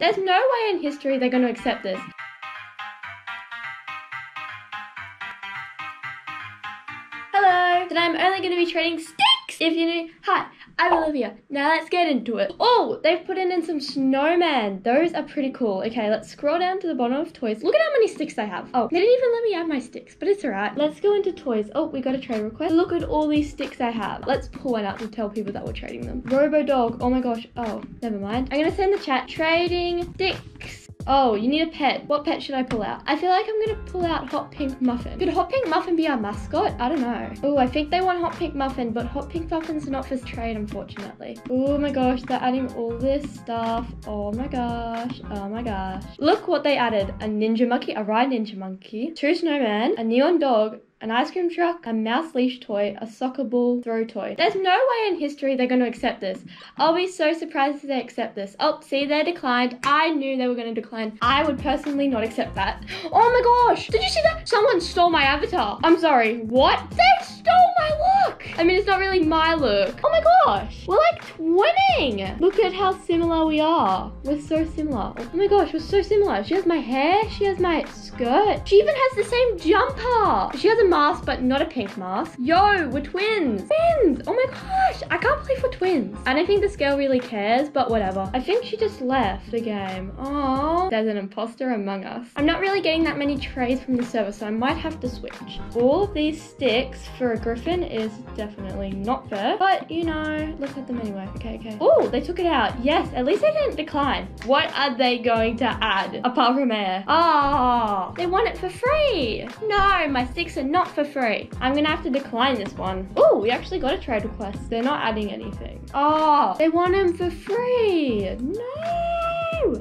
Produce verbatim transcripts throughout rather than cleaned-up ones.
There's no way in history they're going to accept this. Hello, today I'm only going to be trading sticks. If you're new, hi, I'm Olivia. Now let's get into it. Oh, they've put in, in some snowmen. Those are pretty cool. Okay, let's scroll down to the bottom of toys. Look at how many sticks I have. Oh, they didn't even let me have my sticks, but it's all right. Let's go into toys. Oh, we got a trade request. Look at all these sticks I have. Let's pull one out and tell people that we're trading them. RoboDog. Oh my gosh. Oh, never mind. I'm going to send the chat trading sticks. Oh, you need a pet. What pet should I pull out? I feel like I'm going to pull out Hot Pink Muffin. Could Hot Pink Muffin be our mascot? I don't know. Oh, I think they want Hot Pink Muffin, but Hot Pink Muffin's not for trade, unfortunately. Oh my gosh, they're adding all this stuff. Oh my gosh. Oh my gosh. Look what they added. A ninja monkey, a ride ninja monkey, two snowmen, a neon dog, an ice cream truck, a mouse leash toy, a soccer ball throw toy. There's no way in history they're going to accept this. I'll be so surprised if they accept this. Oh, see, they declined. I knew they were going to decline. I would personally not accept that. Oh my gosh. Did you see that? Someone stole my avatar. I'm sorry. What? They stole my look. I mean, it's not really my look. Oh my gosh. We're like twinning. Look at how similar we are. We're so similar. Oh my gosh, we're so similar. She has my hair. She has my skirt. She even has the same jumper. She has a mask, but not a pink mask. Yo, we're twins. Twins. Oh my gosh. I can't believe we're twins. I don't think this girl really cares, but whatever. I think she just left the game. Oh, there's an imposter among us. I'm not really getting that many trades from the server, so I might have to switch. All of these sticks for a griffin is definitely not fair, but you know, let's have them anyway. Okay, okay. Oh, they took it out. Yes, at least they didn't decline. What are they going to add apart from air? Oh, they want it for free. No, my sticks are not Not for free. I'm gonna have to decline this one. Oh, we actually got a trade request. They're not adding anything. Oh, they want them for free. No.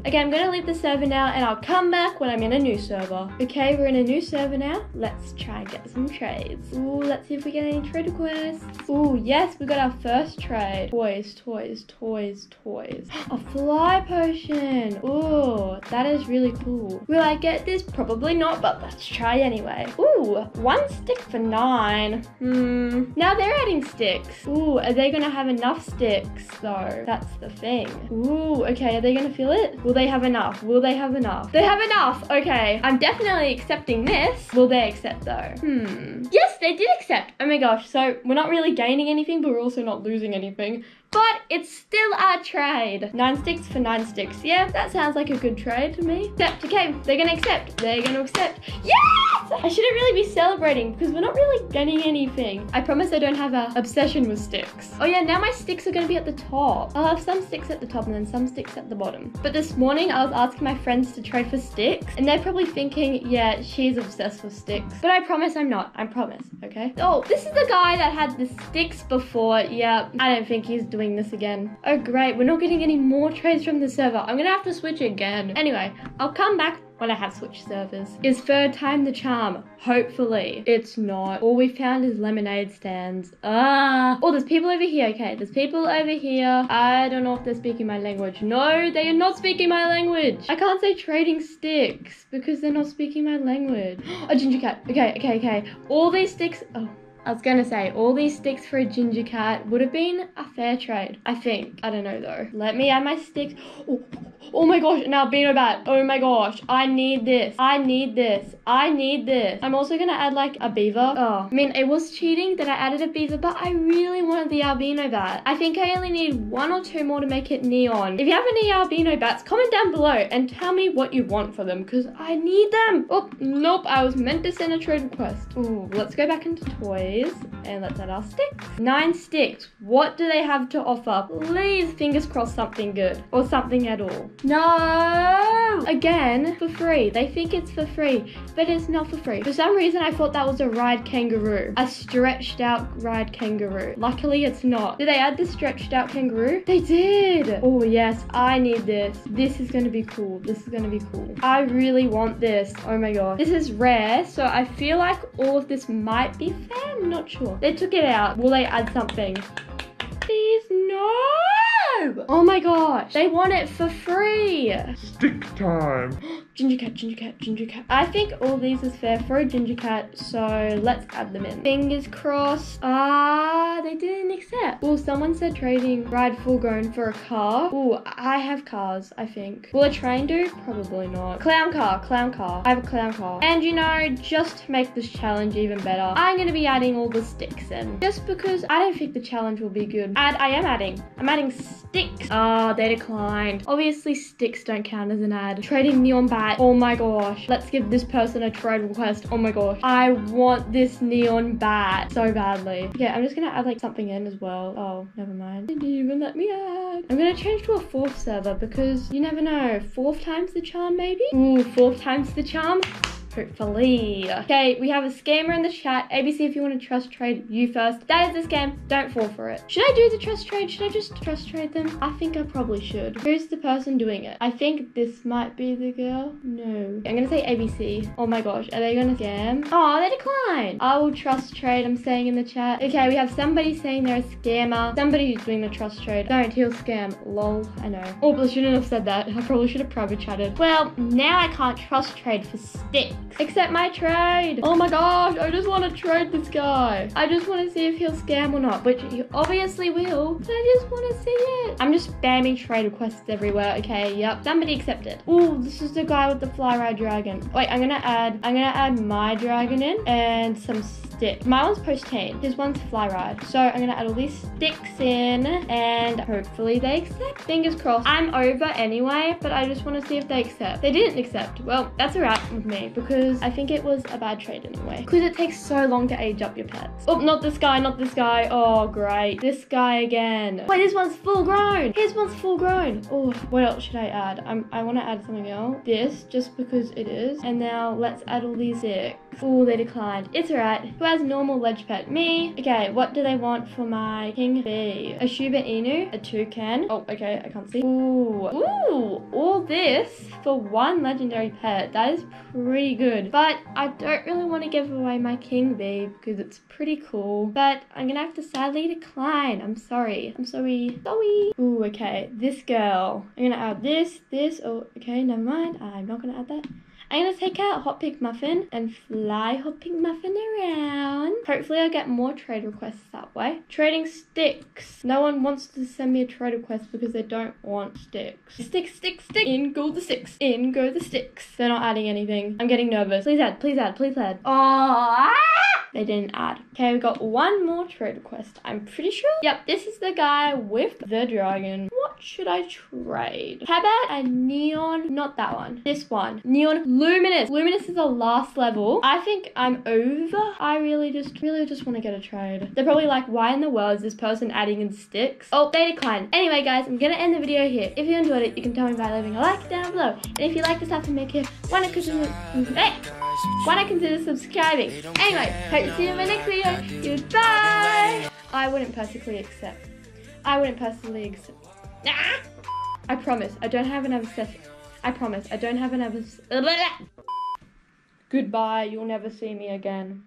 Okay, I'm gonna leave the server now and I'll come back when I'm in a new server. Okay, we're in a new server now. Let's try and get some trades. Ooh, let's see if we get any trade requests. Ooh, yes, we got our first trade. Toys, toys, toys, toys. A fly potion. Ooh, that is really cool. Will I get this? Probably not, but let's try anyway. Ooh. Ooh, one stick for nine. Hmm. Now they're adding sticks. Ooh, are they gonna have enough sticks though? That's the thing. Ooh, okay, are they gonna fill it? Will they have enough? Will they have enough? They have enough. Okay, I'm definitely accepting this. Will they accept though? Hmm. Yes, they did accept. Oh my gosh, so we're not really gaining anything, but we're also not losing anything. But it's still our trade. Nine sticks for nine sticks. Yeah, that sounds like a good trade to me. Accept, okay, they're gonna accept. They're gonna accept. Yes! I shouldn't really be celebrating because we're not really getting anything. I promise I don't have an obsession with sticks. Oh yeah, now my sticks are gonna be at the top. I'll have some sticks at the top and then some sticks at the bottom. But this morning I was asking my friends to trade for sticks and they're probably thinking, yeah, she's obsessed with sticks. But I promise I'm not, I promise, okay? Oh, this is the guy that had the sticks before. Yeah, I don't think he's doing this again. Oh great, we're not getting any more trades from the server. I'm gonna have to switch again. Anyway, I'll come back when I have switched servers. Is third time the charm? Hopefully. It's not. All we found is lemonade stands. Ah. Oh, there's people over here. Okay, there's people over here. I don't know if they're speaking my language. No, they are not speaking my language. I can't say trading sticks because they're not speaking my language. A ginger cat. Okay, okay, okay. All these sticks. Oh. I was gonna say, all these sticks for a ginger cat would have been a fair trade, I think. I don't know though. Let me add my sticks. Oh, oh my gosh, an albino bat. Oh my gosh, I need this. I need this. I need this. I'm also gonna add like a beaver. Oh, I mean, it was cheating that I added a beaver, but I really wanted the albino bat. I think I only need one or two more to make it neon. If you have any albino bats, comment down below and tell me what you want for them because I need them. Oh, nope, I was meant to send a trade request. Ooh, let's go back into toys. And let's add our sticks. Nine sticks. What do they have to offer? Please, fingers crossed, something good or something at all. No! Again, for free. They think it's for free, but it's not for free. For some reason, I thought that was a ride kangaroo. A stretched out ride kangaroo. Luckily, it's not. Did they add the stretched out kangaroo? They did! Oh yes, I need this. This is gonna be cool. This is gonna be cool. I really want this. Oh my god. This is rare, so I feel like all of this might be fair. I'm not sure. They took it out. Will they add something? Please, no! Oh my gosh. They want it for free. Stick time. Ginger cat, ginger cat, ginger cat. I think all these is fair for a ginger cat, so let's add them in. Fingers crossed. Ah, they didn't accept. Well, someone said trading ride full grown for a car. Oh, I have cars, I think. Will a train do? Probably not. Clown car, clown car. I have a clown car. And you know, just to make this challenge even better, I'm gonna be adding all the sticks in. Just because I don't think the challenge will be good. Add, I am adding. I'm adding sticks. Ah, they declined. Obviously, sticks don't count as an ad. Trading neon bags. Oh my gosh, let's give this person a trade request. Oh my gosh, I want this neon bat so badly. Okay, I'm just gonna add like something in as well. Oh, never mind. Did you even let me add? I'm gonna change to a fourth server because you never know. Fourth time's the charm, maybe? Ooh, fourth time's the charm. Hopefully. Okay, we have a scammer in the chat. A B C, if you want to trust trade you first. That is the scam. Don't fall for it. Should I do the trust trade? Should I just trust trade them? I think I probably should. Who's the person doing it? I think this might be the girl. No. I'm going to say A B C. Oh my gosh. Are they going to scam? Oh, they declined. I will trust trade, I'm saying in the chat. Okay, we have somebody saying they're a scammer. Somebody who's doing the trust trade. Don't, he'll scam. Lol. I know. Oh, but I shouldn't have said that. I probably should have private chatted. Well, now I can't trust trade for stick. Accept my trade. Oh my gosh, I just want to trade this guy. I just want to see if he'll scam or not, which he obviously will. But I just want to see it. I'm just spamming trade requests everywhere. Okay, yep. Somebody accepted. Oh, this is the guy with the fly ride dragon. Wait, I'm gonna add. I'm gonna add my dragon in and some sticks. My one's Postane. His one's fly ride. So I'm gonna add all these sticks in, and hopefully they accept. Fingers crossed. I'm over anyway, but I just want to see if they accept. They didn't accept. Well, that's a wrap with me because. Because I think it was a bad trade anyway. Because it takes so long to age up your pets. Oh, not this guy, not this guy. Oh, great. This guy again. Wait, this one's full grown. His one's full grown. Oh, what else should I add? I'm, I want to add something else. This, just because it is. And now let's add all these sticks. Oh, they declined. It's alright. Who has normal ledge pet? Me. Okay, what do they want for my king bee? A Shiba Inu, a toucan. Oh, okay, I can't see. Ooh. Ooh, all this for one legendary pet. That is pretty good. But I don't really want to give away my king bee because it's pretty cool. But I'm gonna have to sadly decline. I'm sorry. I'm sorry. Sorry. Ooh, okay. This girl. I'm gonna add this, this. Oh, okay, never mind. I'm not gonna add that. I'm gonna take out Hot Pig Muffin and fly Hot Pig Muffin around. Hopefully I'll get more trade requests that way. Trading sticks. No one wants to send me a trade request because they don't want sticks. Stick, stick, stick. In go the sticks. In go the sticks. They're not adding anything. I'm getting nervous. Please add, please add, please add. Oh, ah! They didn't add. Okay, we got one more trade request, I'm pretty sure. Yep, this is the guy with the dragon. What should I trade? How about a neon? Not that one. This one. Neon luminous. Luminous is the last level. I think I'm over. I really just, really just want to get a trade. They're probably like, why in the world is this person adding in sticks? Oh, they declined. Anyway, guys, I'm going to end the video here. If you enjoyed it, you can tell me by leaving a like down below. And if you like this, I can make it. Why not consider, hey, why not consider subscribing? Anyway, hope you see you in my next video. Goodbye. I wouldn't personally accept. I wouldn't personally accept. Ah! I promise. I don't have an obsession. I promise. I don't have an obsession. Goodbye. You'll never see me again.